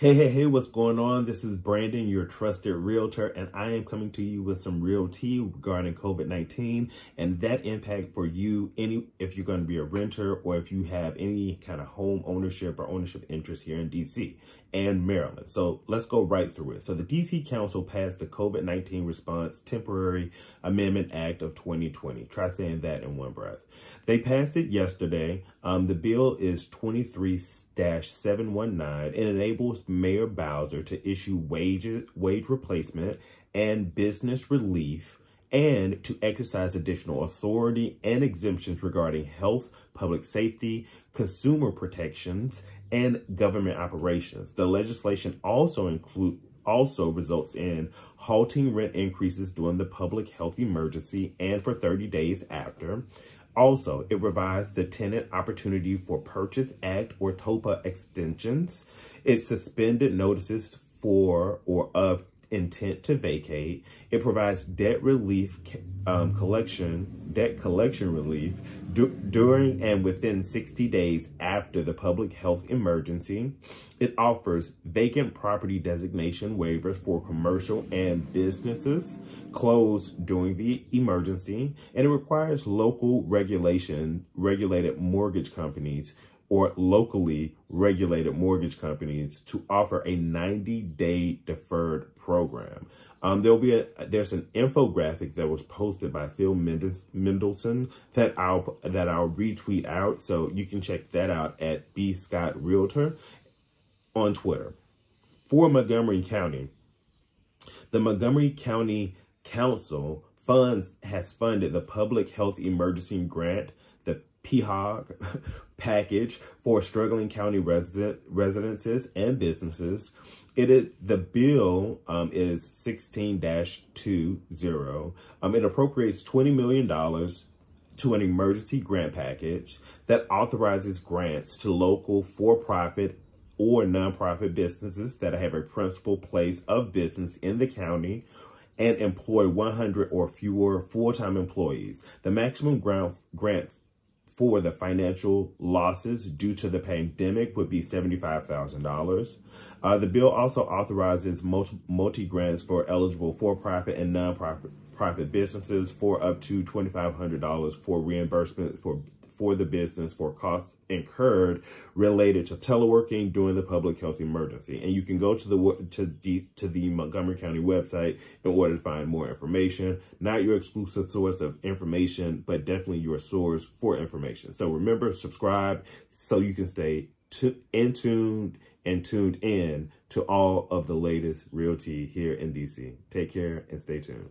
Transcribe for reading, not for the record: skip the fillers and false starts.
Hey, what's going on? This is Brandon, your trusted realtor, and I am coming to you with some real tea regarding COVID-19 and that impact for you, if you're going to be a renter or if you have any kind of home ownership or ownership interest here in D.C. and Maryland. So let's go right through it. So the D.C. Council passed the COVID-19 Response Temporary Amendment Act of 2020. Try saying that in one breath. They passed it yesterday. The bill is 23-719 and enables Mayor Bowser to issue wage replacement and business relief and to exercise additional authority and exemptions regarding health, public safety, consumer protections, and government operations. The legislation also results in halting rent increases during the public health emergency and for 30 days after. Also, it revives the Tenant Opportunity for Purchase Act or TOPA extensions. It suspended notices for or of intent to vacate. It provides debt relief, debt collection relief during and within 60 days after the public health emergency. It offers vacant property designation waivers for commercial and businesses closed during the emergency, and it requires local regulated mortgage companies or locally regulated mortgage companies to offer a 90-day deferred program. There's an infographic that was posted by Phil Mendelson that I'll retweet out, so you can check that out at B Scott Realtor on Twitter. For Montgomery County, the Montgomery County Council has funded the Public Health Emergency Grant, the PHEG package for struggling county residences and businesses. The bill is 16-20. It appropriates $20 million to an emergency grant package that authorizes grants to local for-profit or nonprofit businesses that have a principal place of business in the county and employ 100 or fewer full-time employees. The maximum grant for the financial losses due to the pandemic would be $75,000. The bill also authorizes multi-grants for eligible for-profit and non-profit businesses for up to $2,500 for reimbursement for the business for costs incurred related to teleworking during the public health emergency. And you can go to the Montgomery County website in order to find more information. Not your exclusive source of information, but definitely your source for information. So remember, subscribe so you can stay tuned in to all of the latest realty here in DC. Take care and stay tuned.